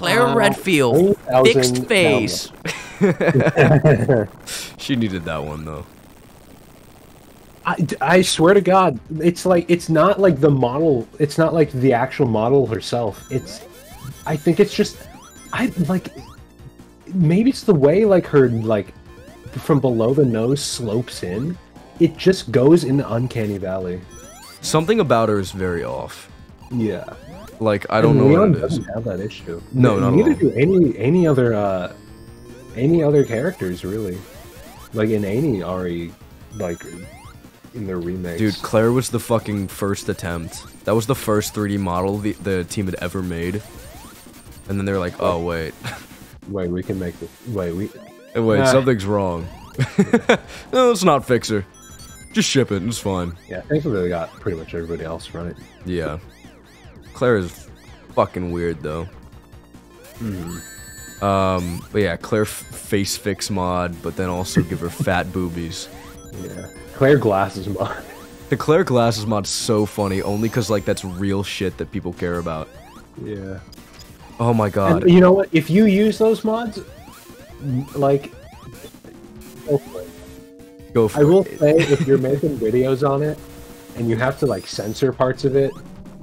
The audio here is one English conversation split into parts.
Claire Redfield, fixed phase. She needed that one, though. I swear to God, it's like, it's not like the model, it's not like the actual model herself. It's, I think it's just, maybe it's the way, like, her, like, from below the nose slopes in. It just goes in the uncanny valley. Something about her is very off. Yeah. Like, I don't know what it is. Leon doesn't have that issue. No, not at all. Neither do any other characters, really. Like, in any RE, like, in their remakes. Dude, Claire was the fucking first attempt. That was the first 3D model the team had ever made. And then they're like, oh, wait. Wait, we can make this. Wait, something's wrong. Yeah. No, let's not fix her. Just ship it, it's fine. Yeah, thankfully they got pretty much everybody else, right? Yeah. Claire is fucking weird, though. Mm-hmm. But yeah, Claire face fix mod, but then also give her fat boobies. Yeah. Claire glasses mod. The Claire glasses mod's so funny, only because, like, that's real shit that people care about. Yeah. Oh my god. And you know what? If you use those mods, like, go for it. Go for it. I will say, if you're making videos on it, and you have to, like, censor parts of it,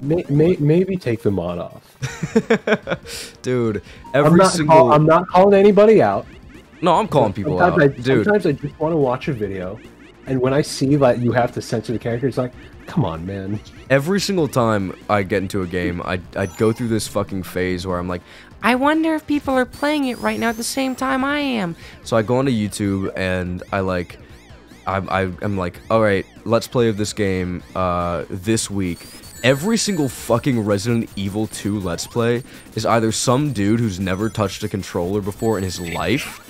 maybe take the mod off. Dude, I'm not calling anybody out. No, I'm calling people out. Sometimes I just want to watch a video, and when I see that, like, you have to censor the character, it's like, come on, man. Every single time I get into a game, I go through this fucking phase where I'm like, I wonder if people are playing it right now at the same time I am. So I go onto YouTube, and I'm like, alright, let's play this game this week. Every single fucking Resident Evil 2 Let's Play is either some dude who's never touched a controller before in his life,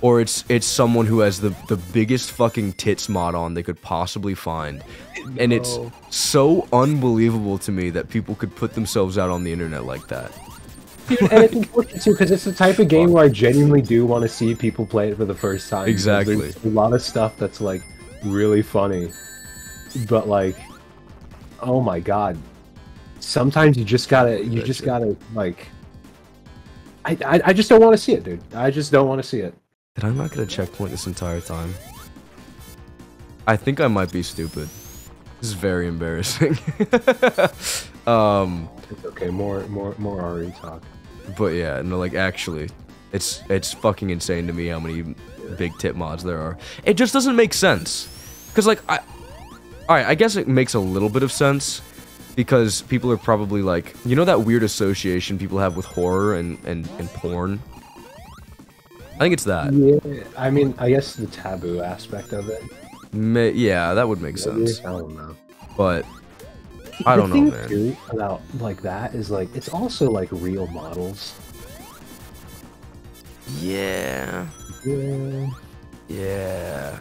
or it's someone who has the biggest fucking tits mod on they could possibly find. And it's so unbelievable to me that people could put themselves out on the internet like that. Dude, and it's important too, because it's the type of game where I genuinely do want to see people play it for the first time. Exactly. There's a lot of stuff that's, like, really funny, but, like, oh my god, sometimes you just gotta, like, I just don't want to see it, dude. I just don't want to see it. Did I not get a checkpoint this entire time? I think I might be stupid. This is very embarrassing. It's okay, more RE talk. But yeah, no, like, actually, it's fucking insane to me how many big tip mods there are. It just doesn't make sense, because, like, Alright, I guess it makes a little bit of sense, because people are probably like, you know that weird association people have with horror and porn? I think it's that. Yeah, I mean, I guess the taboo aspect of it. Yeah, that would make sense. I don't know. But, I don't know, man. The thing, too, about, like, that is, like, it's also, like, real models. Yeah. Yeah. Yeah.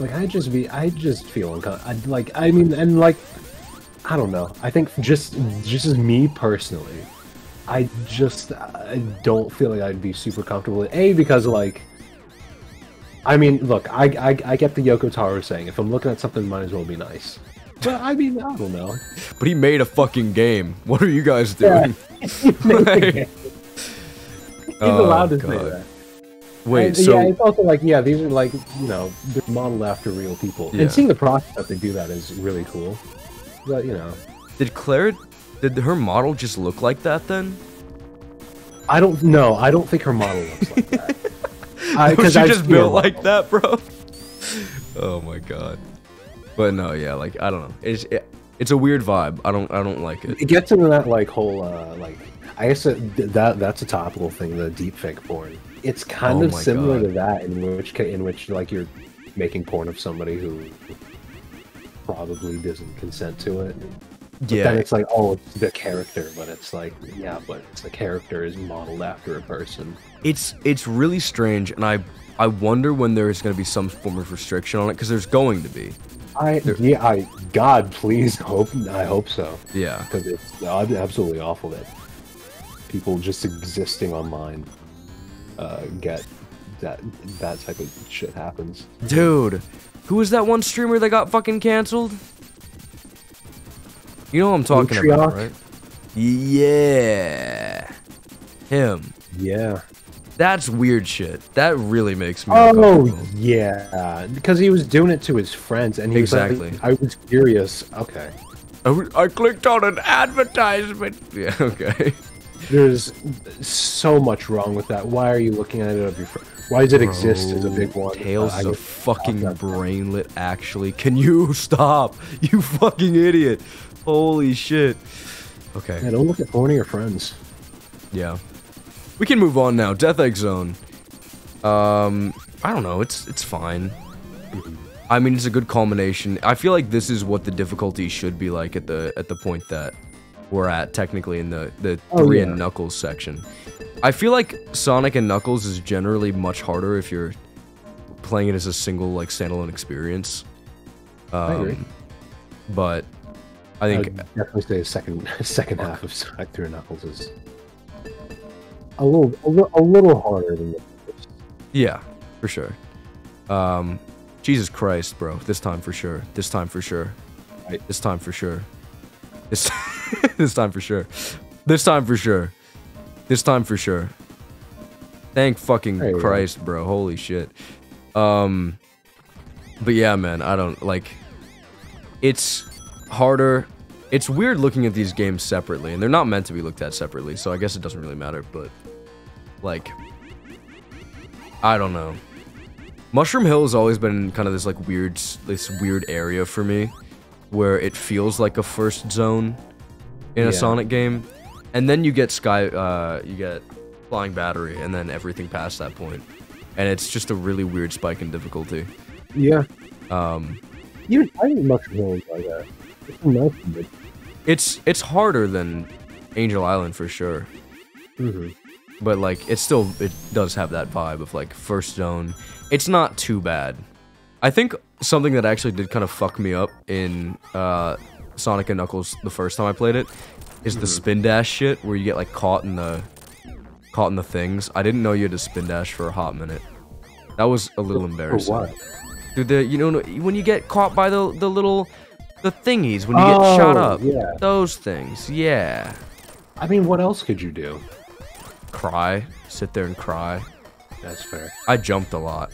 Like, I just feel uncomfortable. Like, I mean, and, like, I don't know. I think just as me personally, I don't feel like I'd be super comfortable with, A, because, like, I mean, look, I get the Yoko Taro saying, if I'm looking at something, might as well be nice. But, I mean, I don't know. But he made a fucking game. What are you guys doing? Yeah, he made a game. He's allowed to say that. Wait, and, so... Yeah, it's also like, yeah, these are, like, you know, they're modeled after real people. Yeah. And seeing the process that they do that is really cool. But, you know... Did her model just look like that, then? I don't know. I don't think her model looks like that. Was she just built like that, bro? Oh, my God. But, no, yeah, like, I don't know. It's a weird vibe. I don't like it. It gets into that, like, whole, like... I guess that's a topical thing, the deepfake porn. It's kind of similar to that, in which like, you're making porn of somebody who probably doesn't consent to it. But then it's like, oh, it's the character, but it's like, yeah, but the character is modeled after a person. It's really strange, and I wonder when there is going to be some form of restriction on it, because there's going to be. God, please hope. I hope so. Yeah, because it's absolutely awful that people just existing online. Get that type of shit happens. Dude, who was that one streamer that got fucking canceled? You know what I'm talking about, right? Yeah. him. Yeah. That's weird shit. That really makes me uncomfortable. Yeah. Because he was doing it to his friends. And he was like, I was curious. Okay. I clicked on an advertisement. Yeah, okay. There's so much wrong with that. Why are you looking at it of your friend? Why does it exist as a big one? Tails is a fucking brainlet, actually. Can you stop? You fucking idiot. Holy shit. Okay. Yeah, don't look at one of your friends. Yeah. We can move on now. Death Egg Zone. I don't know. It's fine. I mean, it's a good culmination. I feel like this is what the difficulty should be like at the point that we're at, technically, in the Three and Knuckles section. I feel like Sonic and Knuckles is generally much harder if you're playing it as a single, like, standalone experience. I agree. But I think... I'd definitely say the second half of Sonic 3 and Knuckles is a little harder than the first. Yeah, for sure. Jesus Christ, bro. This time for sure. This time for sure. Right. This time for sure. This, this time for sure. This time for sure. This time for sure. Thank fucking Christ, bro. Holy shit. But yeah, man, I don't, like... It's harder. It's weird looking at these games separately, and they're not meant to be looked at separately, so I guess it doesn't really matter, but... Like... I don't know. Mushroom Hill has always been kind of this weird area for me, where it feels like a first zone in a Sonic game, and then you get Flying Battery, and then everything past that point, and it's just a really weird spike in difficulty. Yeah. Even I think Mushroom Hill is like that. It's nice, but... It's harder than Angel Island for sure. Mm-hmm. But like, it does have that vibe of like first zone. It's not too bad. I think something that actually did kind of fuck me up in Sonic and Knuckles the first time I played it is the spin dash shit where you get like caught in the things. I didn't know you had to spin dash for a hot minute. That was a little embarrassing. For what? Dude, you know when you get caught by the thingies when you get shot up. Yeah. Those things. Yeah. I mean, what else could you do? Cry. Sit there and cry. That's fair. I jumped a lot.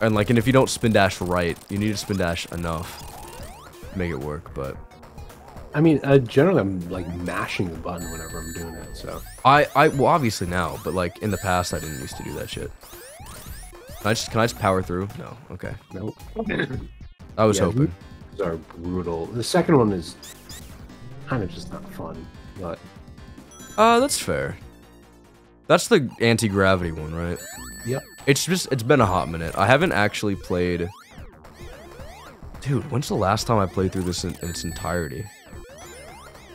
And like, and if you don't spin dash right, you need to spin dash enough to make it work, but... I mean, generally I'm like mashing the button whenever I'm doing it, so... Well obviously now, but like, in the past I didn't used to do that shit. Can I just power through? No, okay. Nope. I was hoping. These are brutal. The second one is kind of just not fun, but... that's fair. That's the anti-gravity one, right? Yep. It's been a hot minute. I haven't actually played... Dude, when's the last time I played through this in its entirety?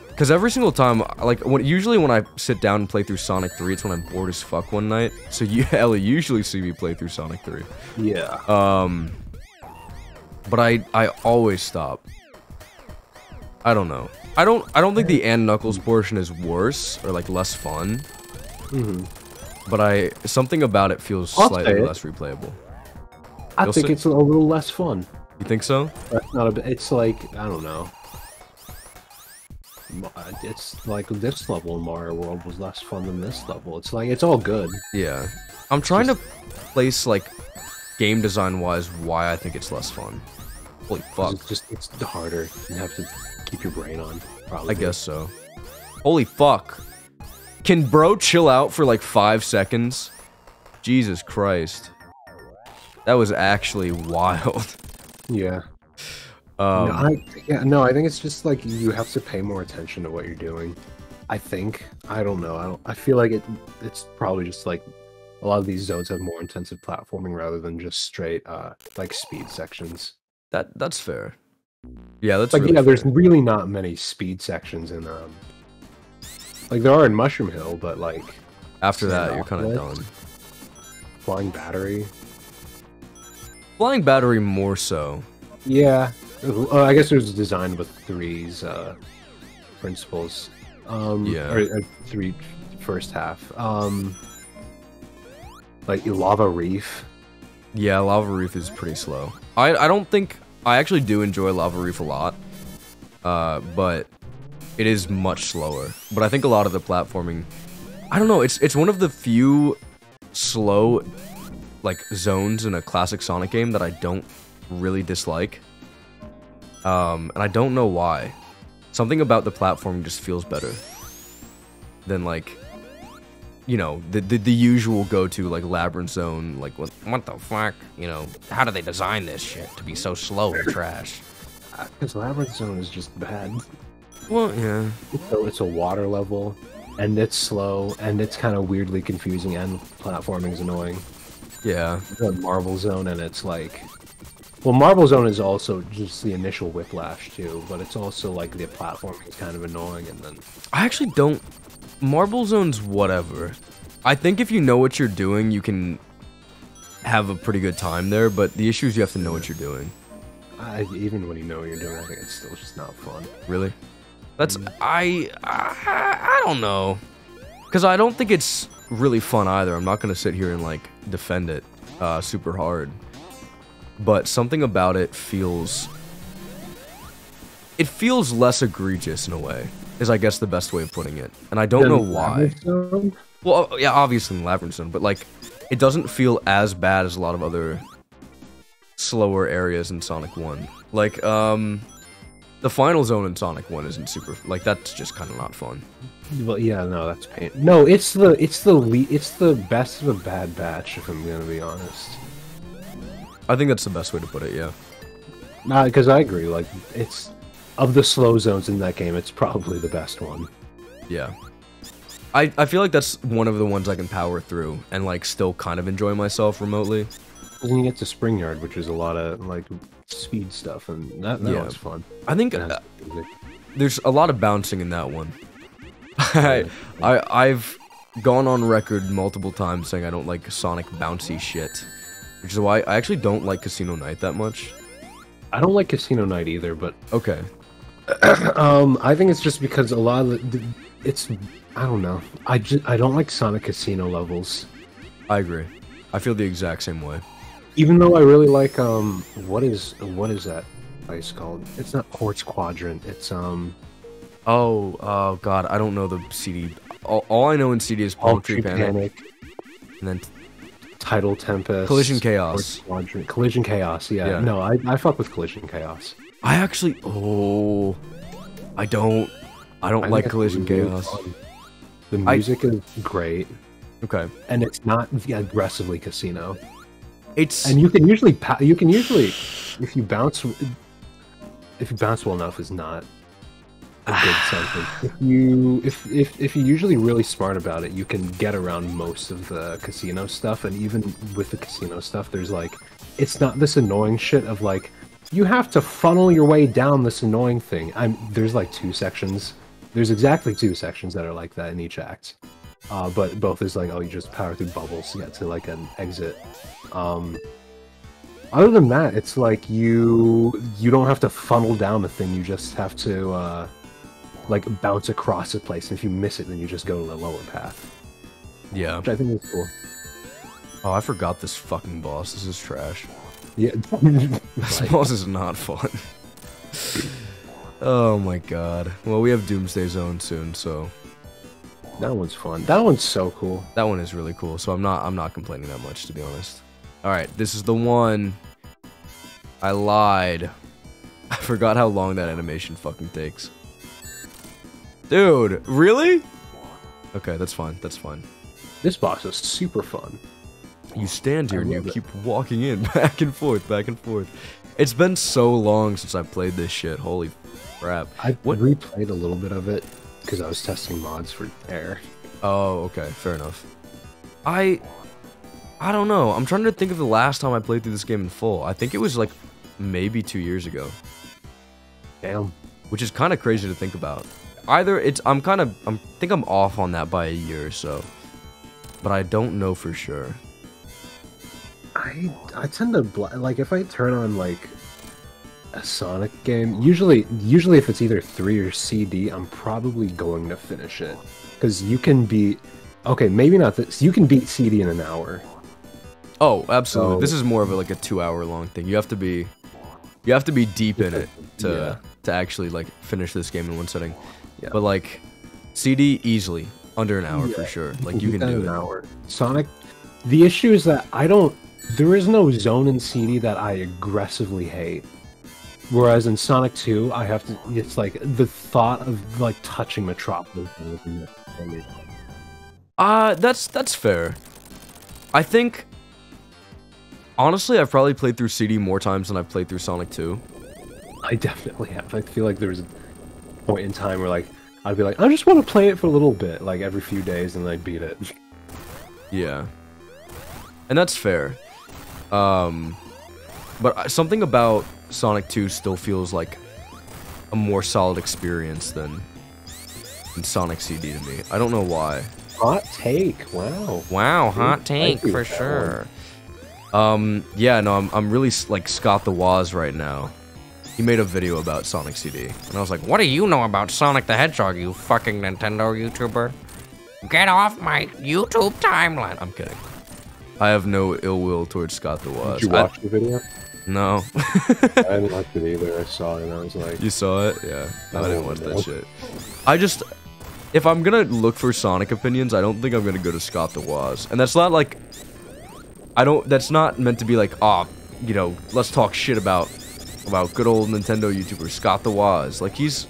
Because every single time, like, usually when I sit down and play through Sonic 3, it's when I'm bored as fuck one night. So you Ellie usually see me play through Sonic 3. Yeah. But I always stop. I don't know. I don't think the and Knuckles portion is worse, or, like, less fun. Mm-hmm. But something about it feels slightly less replayable. I think it's a little less fun. You think so? It's like, I don't know. It's like this level in Mario World was less fun than this level. It's like, it's all good. Yeah. I'm trying to place, like, game design-wise, why I think it's less fun. Holy fuck. It's harder. You have to keep your brain on, probably. I guess so. Holy fuck. Can bro chill out for like 5 seconds? Jesus Christ. That was actually wild. Yeah. I think it's just like you have to pay more attention to what you're doing. I think. I don't know. I feel like it's probably just like a lot of these zones have more intensive platforming rather than just straight like speed sections. That's fair. Yeah, that's like really there's really not many speed sections in like, there are in Mushroom Hill, but, like... After that, you're kind of done. Flying Battery. Flying Battery more so. Yeah. I guess it was designed with Three's principles. Yeah. Or Three first half. Like, Lava Reef. Yeah, Lava Reef is pretty slow. I don't think... I actually do enjoy Lava Reef a lot. But... It is much slower, but I think a lot of the platforming I don't know, it's one of the few slow, like, zones in a classic Sonic game that I don't really dislike. And I don't know why. Something about the platform just feels better than, like, you know, the usual go-to, like, Labyrinth Zone, like, what the fuck? You know, how do they design this shit to be so slow and trash? Because Labyrinth Zone is just bad. Well, yeah. So it's a water level, and it's slow, and it's kind of weirdly confusing, and platforming's annoying. Yeah. The Marble Zone, and it's like... Well, Marble Zone is also just the initial whiplash, too, but it's also, like, the platforming is kind of annoying, and then... I actually don't... Marble Zone's whatever. I think if you know what you're doing, you can have a pretty good time there, but the issue is you have to know what you're doing. Even when you know what you're doing, I think it's still just not fun. Really? That's... I don't know. Because I don't think it's really fun either. I'm not going to sit here and, like, defend it super hard. But something about it feels... It feels less egregious in a way, is I guess the best way of putting it. And I don't know why. Well, yeah, obviously in Labyrinth Zone, but like, it doesn't feel as bad as a lot of other slower areas in Sonic 1. Like, the final zone in Sonic 1 isn't super... Like, that's just kind of not fun. Well, yeah, no, that's pain. No, it's the best of a bad batch, if I'm gonna be honest. I think that's the best way to put it, yeah. Nah, because I agree, like, it's... Of the slow zones in that game, it's probably the best one. Yeah. I feel like that's one of the ones I can power through and, like, still kind of enjoy myself remotely. And you get to Spring Yard, which is a lot of, like, speed stuff, and that yeah. one's fun. I think there's a lot of bouncing in that one. I've gone on record multiple times saying I don't like Sonic bouncy shit. Which is why I actually don't like Casino Night that much. I don't like Casino Night either, but... Okay. I think it's just because a lot of the... It's... I don't know. I don't like Sonic Casino levels. I agree. I feel the exact same way. Even though I really like, What is that place called? It's not Quartz Quadrant, it's, Oh, God, I don't know the CD. All I know in CD is Palmtree Panic. And then... Tidal Tempest, Collision Chaos, Collision Chaos. Yeah, yeah. No, I fuck with Collision Chaos. I actually, oh, I don't like Collision Chaos. The music is great. Okay, and it's not aggressively casino. It's and you can usually if you bounce well enough is not a good something. If you're usually really smart about it, you can get around most of the casino stuff, and even with the casino stuff, there's like, it's not this annoying shit of like, you have to funnel your way down this annoying thing. There's like two sections. There's exactly two sections that are like that in each act. But both is like, oh, you just power through bubbles to get to like an exit. Other than that, it's like you don't have to funnel down the thing, you just have to like bounce across the place, and if you miss it, then you just go to the lower path. Yeah. Which I think is cool. Oh, I forgot this fucking boss. This is trash. Yeah. This boss is not fun. Oh my god. Well, we have Doomsday Zone soon, so... That one's fun. That one's so cool. That one is really cool, so I'm not complaining that much, to be honest. Alright, this is the one... I lied. I forgot how long that animation fucking takes. Dude, really? Okay, that's fine, that's fine. This boss is super fun. You stand here and you keep walking in, back and forth, back and forth. It's been so long since I played this shit, holy crap. I replayed a little bit of it, because I was testing mods for Air. Oh, okay, fair enough. I don't know, I'm trying to think of the last time I played through this game in full. I think it was like, maybe 2 years ago. Damn. Which is kind of crazy to think about. Either it's I think I'm off on that by a year or so, but I don't know for sure. I tend to like if I turn on like a Sonic game, usually if it's either 3 or CD, I'm probably going to finish it, because you can beat maybe not this, you can beat CD in an hour. Oh, absolutely. So, this is more of a, like a 2 hour long thing. You have to be deep in it to actually like finish this game in one sitting. Yeah. But like CD easily. Under an hour, yeah, for sure. Like, you can do an hour. Sonic, the issue is that I don't... There is no zone in CD that I aggressively hate. Whereas in Sonic 2, I have to... It's like the thought of, like, touching Metropolis. That's fair. I think... Honestly, I've probably played through CD more times than I've played through Sonic 2. I definitely have. I feel like there was a point in time where, like, I'd be like, I just want to play it for a little bit, like, every few days, and I'd beat it. Yeah. And that's fair. But something about Sonic 2 still feels like a more solid experience than Sonic CD to me. I don't know why. Hot take, wow. Wow, hot take, for sure. Yeah, no, I'm really, like, Scott the Woz right now. He made a video about Sonic CD, and I was like, what do you know about Sonic the Hedgehog, you fucking Nintendo YouTuber? Get off my YouTube timeline! I'm kidding. I have no ill will towards Scott the Woz. Did you watch the video? No. I didn't watch it either, I saw it, and I was like... You saw it? Yeah. No, I didn't watch that shit. I just... If I'm gonna look for Sonic opinions, I don't think I'm gonna go to Scott the Woz. And that's not, like... That's not meant to be like, you know, let's talk shit about good old Nintendo YouTuber Scott the Woz. Like, he's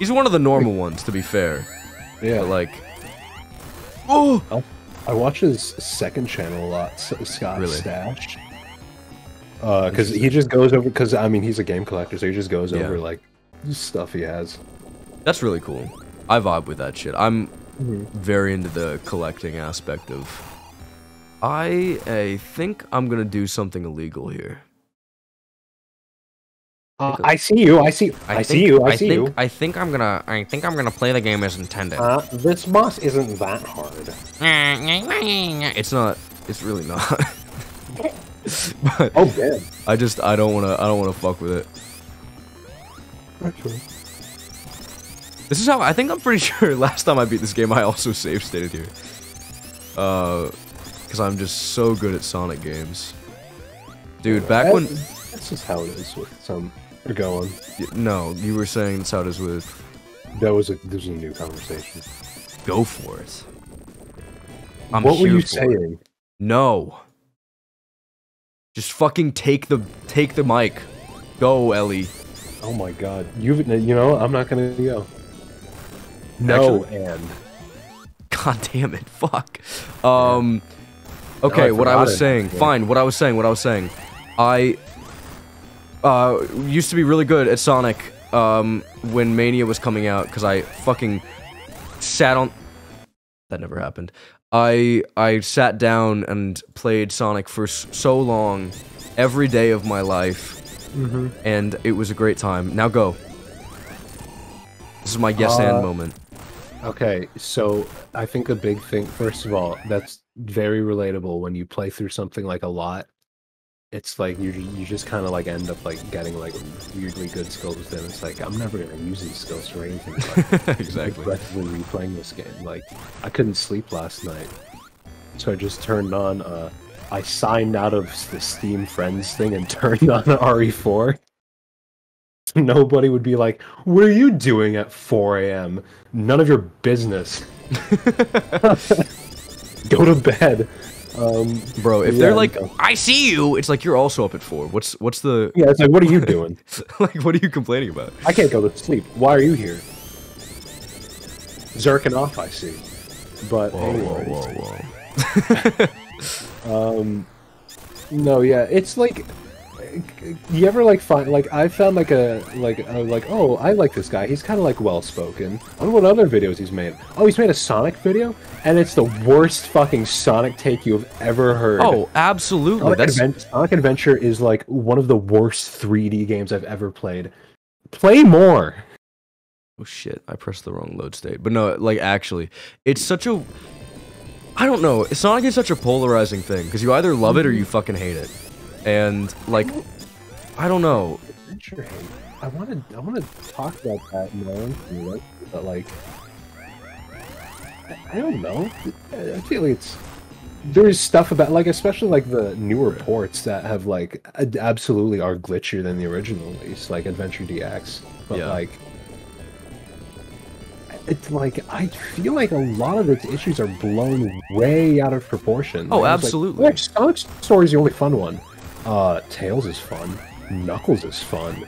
one of the normal ones, to be fair. Yeah. But like, I watch his second channel a lot, Scott Stash. Because he just goes over, because I mean he's a game collector, so he just goes over like stuff he has. That's really cool. I vibe with that shit. I'm very into the collecting aspect of. I think I'm gonna do something illegal here. I see you. I see you. I think I'm gonna play the game as intended. This boss isn't that hard. It's not. It's really not. But oh damn! I don't wanna fuck with it. Actually, this is how. I think I'm pretty sure. Last time I beat this game, I also save stated here. Because I'm just so good at Sonic games. Dude, back when... That's just how it is with some... Go on. No, you were saying that's how it is with... That was a new conversation. Go for it. I'm what were you saying? It. No. Just fucking take the mic. Go, Ellie. Oh my god. You know, I'm not gonna go. No, actually, and... God damn it, fuck. Okay, what I was saying. I used to be really good at Sonic when Mania was coming out because I fucking sat on... That never happened. I sat down and played Sonic for so long, every day of my life, and it was a great time. Now go. This is my yes and moment. Okay, so I think a big thing, first of all, that's very relatable. When you play through something like a lot, it's like you just kind of like end up like getting like weirdly good skills. Then it's like I'm never gonna use these skills for anything. Like, exactly. When replaying this game, like I couldn't sleep last night, so I just turned on. I signed out of the Steam Friends thing and turned on RE4. Nobody would be like, "What are you doing at 4 a.m.? None of your business." Go to bed, bro. If they're like, "I see you," it's like you're also up at 4. What's the? Yeah, it's like, what are you doing? Like, what are you complaining about? I can't go to sleep. Why are you here? Zerking off, I see. But whoa. No, yeah, it's like. You ever like find like I found like oh I like this guy, he's kind of like well spoken. I don't know what other videos he's made. Oh, he's made a Sonic video and it's the worst fucking Sonic take you've ever heard. Oh, absolutely. Sonic Adventure is like one of the worst 3D games I've ever played. Play more. Oh shit, I pressed the wrong load state. But no, like actually, it's such a I don't know. Sonic is such a polarizing thing because you either love it or you fucking hate it. And like, I don't know. I wanted to talk about that more, but like, I don't know. I feel like there's stuff about like, especially like the newer ports that have like absolutely are glitchier than the original release, like Adventure DX. But like, it's like, I feel like a lot of its issues are blown way out of proportion. Oh, absolutely. Like, Sonic Story's the only fun one. Tails is fun. Knuckles is fun.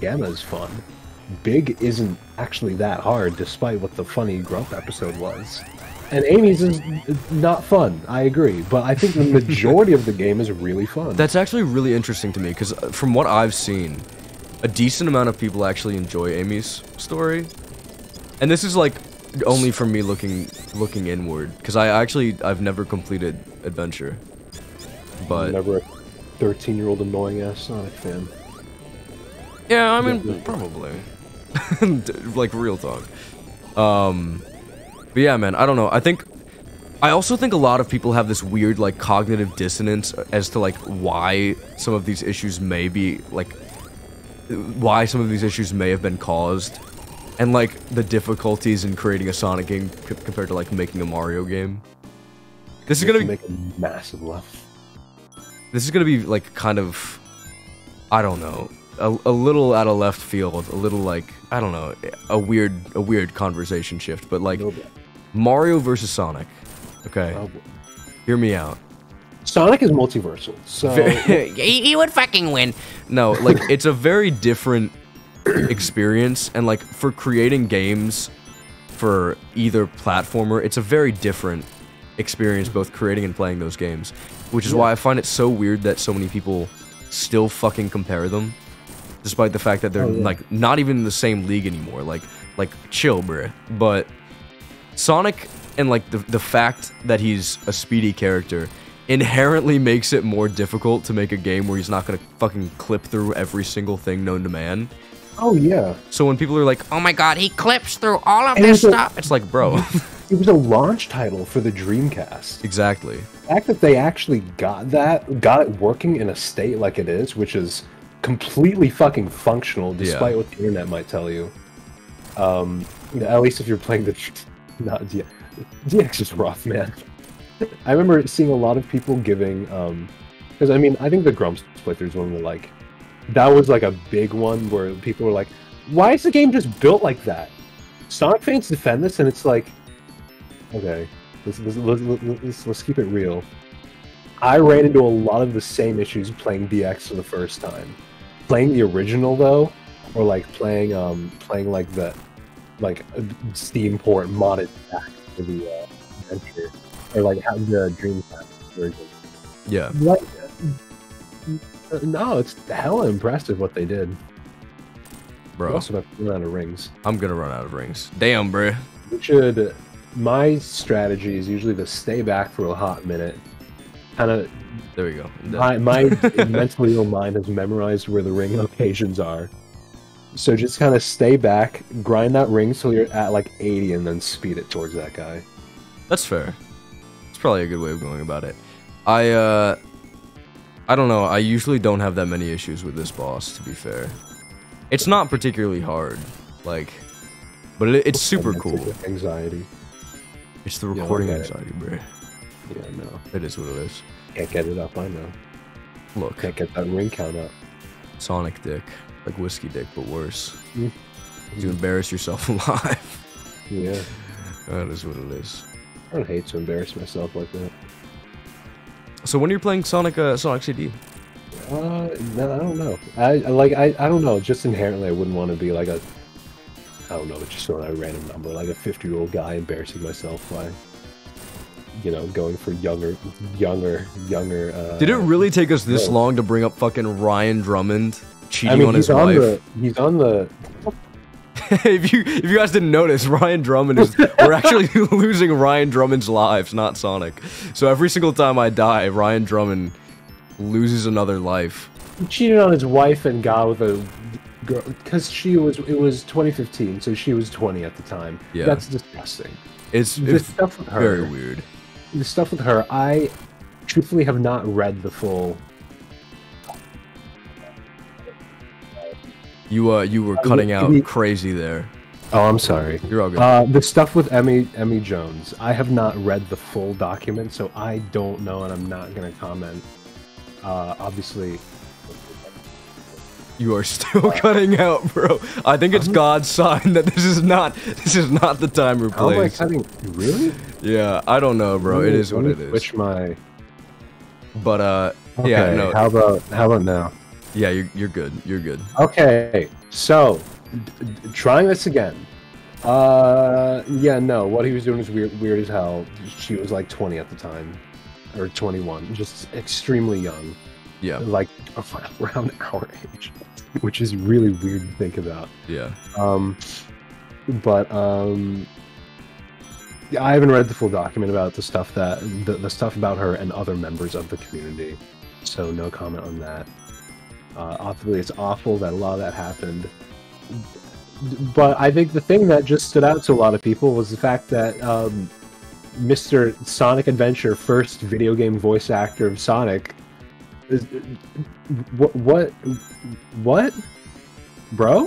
Gamma is fun. Big isn't actually that hard, despite what the funny Grump episode was. And Amy's is not fun, I agree, but I think the majority of the game is really fun. That's actually really interesting to me, because from what I've seen, a decent amount of people actually enjoy Amy's story. And this is, like, only for me looking inward, because I've never completed Adventure. But... never a 13-year-old annoying-ass Sonic fan. Yeah, I mean, probably. Like, real talk. But yeah, man, I don't know. I also think a lot of people have this weird, like, cognitive dissonance as to, like, why some of these issues may be, like, why some of these issues may have been caused. And, like, the difficulties in creating a Sonic game compared to, like, making a Mario game. This is gonna make a massive laugh. This is gonna be, like, kind of, I don't know, a little out of left field, a little, like, I don't know, a weird conversation shift, but, like, Mario versus Sonic, okay? Oh, hear me out. Sonic is multiversal, so... he would fucking win! No, like, it's a very different experience, and, like, for creating games for either platformer, it's a very different experience, both creating and playing those games, which is why I find it so weird that so many people still fucking compare them, despite the fact that they're like not even in the same league anymore. Like chill, bruh. But Sonic and like the fact that he's a speedy character inherently makes it more difficult to make a game where he's not gonna fucking clip through every single thing known to man. Oh yeah. So when people are like, "Oh my god, he clips through all of this stuff," it's like, bro. It was a launch title for the Dreamcast. Exactly. The fact that they actually got it working in a state like it is, which is completely fucking functional, despite what the internet might tell you. At least if you're playing the... DX is rough, man. I remember seeing a lot of people giving... because, I mean, I think the Grumps playthroughs one were like... That was like a big one where people were like, why is the game just built like that? Sonic fans defend this, and it's like... Okay, let's keep it real. I ran into a lot of the same issues playing DX for the first time. Playing the original though, or like playing like the Steam port modded back for the Adventure, or like how the Dreamcast version. Yeah. Like, no, it's hella impressive what they did. Bro, I'm also about to run out of rings. I'm gonna run out of rings. Damn, bro. We should. My strategy is usually to stay back for a hot minute. Kind of. There we go. My mentally ill mind has memorized where the ring locations are. So just kind of stay back, grind that ring till you're at like 80, and then speed it towards that guy. That's fair. It's probably a good way of going about it. I don't know. I usually don't have that many issues with this boss, to be fair. It's not particularly hard, like, but it's super cool. Anxiety. It's the recording anxiety, bro. Yeah, I know. It is what it is. Can't get it up, I know. Look. Can't get that ring count up. Sonic dick. Like whiskey dick, but worse. You embarrass yourself alive. Yeah. That is what it is. I don't hate to embarrass myself like that. So when are you playing Sonic Sonic CD? No, I don't know. I don't know. Just inherently, I wouldn't want to be like a... I don't know, just sort of a random number, like a 50-year-old guy embarrassing myself by, you know, going for younger. Did it really take us this long to bring up fucking Ryan Drummond cheating on his wife? He's on the... if you guys didn't notice, Ryan Drummond is... We're actually losing Ryan Drummond's lives, not Sonic. So every single time I die, Ryan Drummond loses another life. He cheated on his wife and got with a... Because she was, it was 2015, so she was 20 at the time. Yeah, that's disgusting. It's stuff with her, very weird. The stuff with her, I truthfully have not read the full. You were cutting out crazy there. Oh, I'm sorry. You're all good. The stuff with Emmy Jones, I have not read the full document, so I don't know, and I'm not gonna comment. Obviously. You are still cutting out, bro. I think it's God's sign that this is not the time or place. How am I cutting? Really? Yeah, I don't know, bro. It is what it is. Switch my. But okay, yeah. No. How about now? Yeah, you're good. You're good. Okay, so trying this again. Yeah, no. What he was doing was weird as hell. She was like 20 at the time, or 21, just extremely young. Yeah, like around our age, which is really weird to think about. Yeah. But I haven't read the full document about the stuff that the stuff about her and other members of the community, so no comment on that. Obviously, it's awful that a lot of that happened. But I think the thing that just stood out to a lot of people was the fact that Mr. Sonic Adventure, first video game voice actor of Sonic. What? Bro?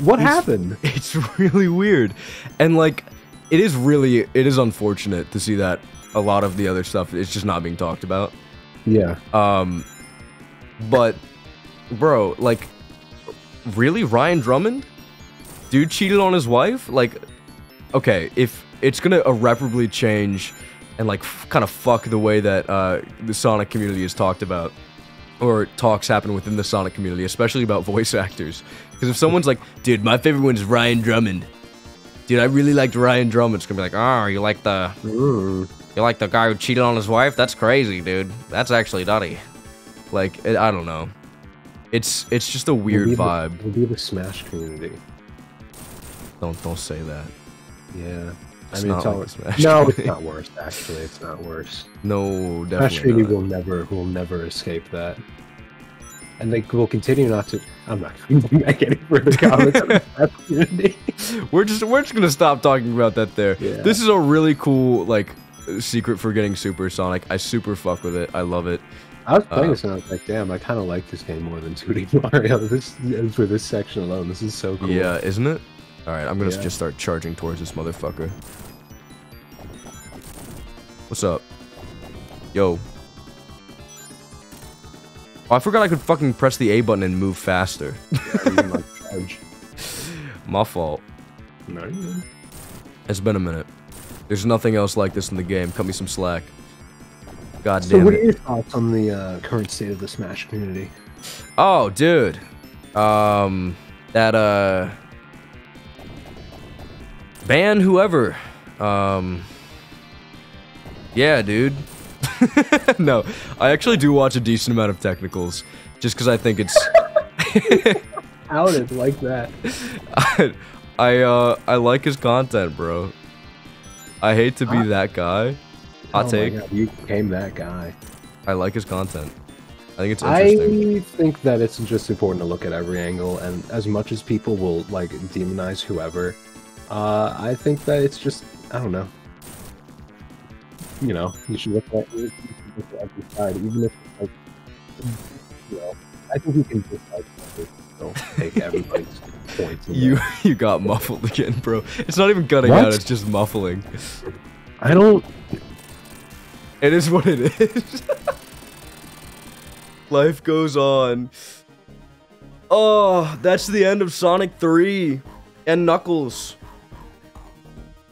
What happened? It's really weird. And like, it is unfortunate to see that a lot of the other stuff is just not being talked about. Yeah. But, bro, like, really? Ryan Drummond? Dude cheated on his wife? Like, okay, if it's gonna irreparably change and like kind of fuck the way that the Sonic community is talked about, or talks happen within the Sonic community, especially about voice actors. Because if someone's like, dude, my favorite one is Ryan Drummond. Dude, I really liked Ryan Drummond. It's gonna be like, oh, you like the guy who cheated on his wife? That's crazy, dude. That's actually nutty. Like, I don't know. It's just a weird vibe. We'll be the Smash community. Don't say that. Yeah. I mean, it's not worse. Actually, it's not worse. No, definitely not. will never escape that, and they will continue not to. I'm not going to make any further comments on that community. We're just gonna stop talking about that. There. Yeah. This is a really cool like secret for getting Super Sonic. I super fuck with it. I love it. I was playing this and I was like, damn, I kind of like this game more than 2D Mario. For this section alone, this is so cool. Yeah, isn't it? All right, I'm gonna just start charging towards this motherfucker. What's up? Yo. Oh, I forgot I could fucking press the A button and move faster. My fault. No, you didn't. It's been a minute. There's nothing else like this in the game. Cut me some slack. God damn it. So what are your thoughts on the current state of the Smash community? Oh, dude. Ban whoever. Yeah, dude. No, I actually do watch a decent amount of technicals, just because I think it's outed like that. I like his content, bro. I hate to be that guy. Hot take. God, you became that guy. I like his content. I think it's interesting. I think that it's just important to look at every angle, and as much as people will like demonize whoever. I think that it's just, I don't know. You know, you should look at it every side, even if, like, you know, I think you can dislike it. Don't take everybody's points. You got muffled again, bro. It's not even cutting out, it's just muffling. I don't... It is what it is. Life goes on. Oh, that's the end of Sonic 3 and Knuckles.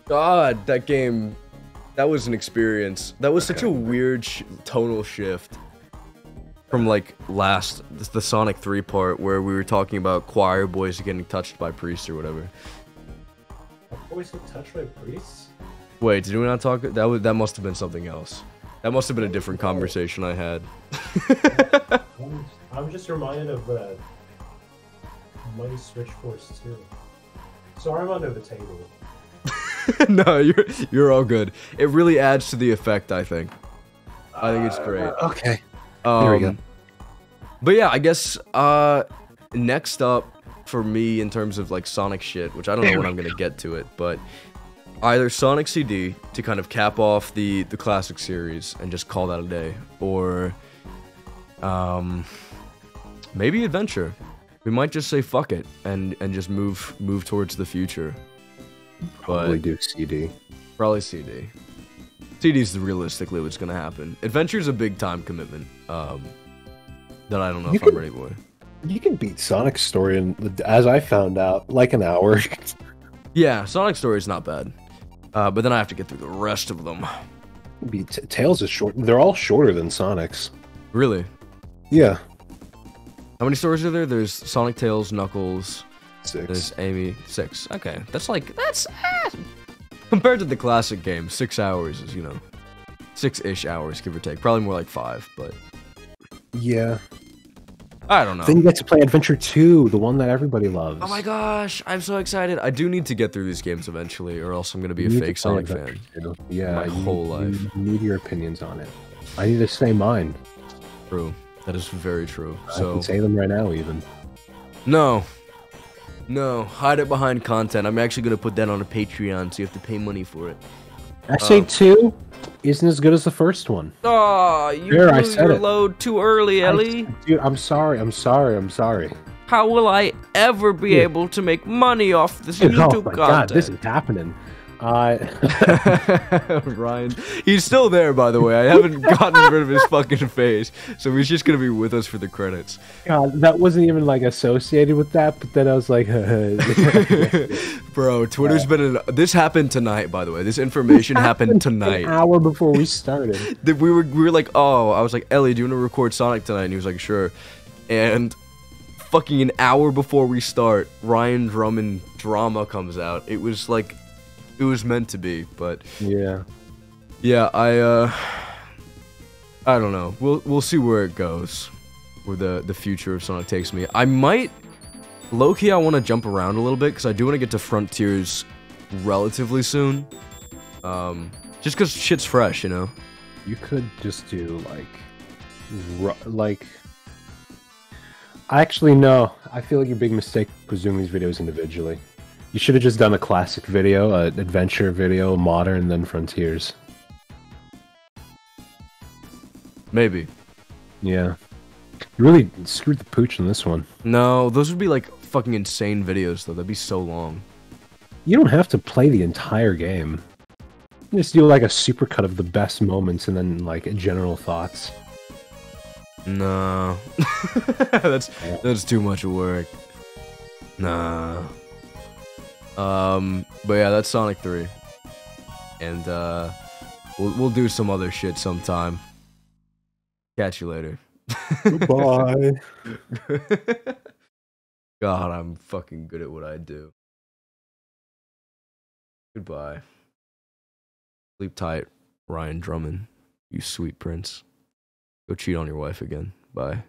God, that game, that was an experience. That was such a weird tonal shift from like the Sonic 3 part where we were talking about choir boys getting touched by priests or whatever. Boys get touched by priests? Wait, did we not talk? That must have been something else. That must have been a different conversation I had. I'm just reminded of the Mighty Switch Force 2. Sorry, I'm under the table. No, you're all good. It really adds to the effect, I think. I think it's great. Okay. There we go. But yeah, I guess next up for me in terms of like Sonic shit, which I don't know when I'm gonna get to it, but either Sonic CD to kind of cap off the classic series and just call that a day, or maybe Adventure. We might just say fuck it and just move towards the future. Probably do CD. Probably CD. CD's realistically what's gonna happen. Adventure's a big time commitment. That I don't know if I'm ready for. You can beat Sonic's story, in, as I found out, like an hour. Yeah, Sonic's story is not bad. But then I have to get through the rest of them. Tails is short. They're all shorter than Sonic's. Really? Yeah. How many stories are there? There's Sonic, Tails, Knuckles. 6. There's Amy. 6. Okay. That's like... That's... Compared to the classic game, 6 hours is, you know... 6-ish hours, give or take. Probably more like 5, but... Yeah. I don't know. Then you get to play Adventure 2, the one that everybody loves. Oh my gosh, I'm so excited. I do need to get through these games eventually, or else I'm going to be a fake Sonic fan. Yeah, my whole life. I need your opinions on it. I need to say mine. True. That is very true. I can say them right now, even. No. No. Hide it behind content. I'm actually going to put that on a Patreon, so you have to pay money for it. SA 2 isn't as good as the first one. Aw, you blew your load too early, Ellie. Dude, I'm sorry. I'm sorry. I'm sorry. How will I ever be able to make money off this YouTube content? Oh my God, this is happening. Ryan, he's still there, by the way. I haven't gotten rid of his fucking face, so he's just gonna be with us for the credits. God, that wasn't even like associated with that, but then I was like, bro, Twitter's been. This happened tonight, by the way. This information happened tonight. An hour before we started. we were like, oh, I was like, Ellie, do you want to record Sonic tonight? And he was like, sure. And fucking an hour before we start, Ryan Drummond drama comes out. It was like. It was meant to be, but yeah, I don't know. We'll see where it goes, where the future of Sonic takes me. I might, low-key, I want to jump around a little bit because I do want to get to Frontiers relatively soon. Just because shit's fresh, you know. You could just do like. Actually, no. I feel like your big mistake was doing these videos individually. You should have just done a classic video, an adventure video, modern, then Frontiers. Maybe. Yeah. You really screwed the pooch in this one. No, those would be like fucking insane videos, though. That'd be so long. You don't have to play the entire game. You just do like a supercut of the best moments and then like general thoughts. No. that's too much work. Nah. But yeah, that's Sonic 3, and we'll do some other shit sometime. Catch you later. Goodbye. God, I'm fucking good at what I do. Goodbye. Sleep tight, Ryan Drummond. You sweet prince. Go cheat on your wife again. Bye.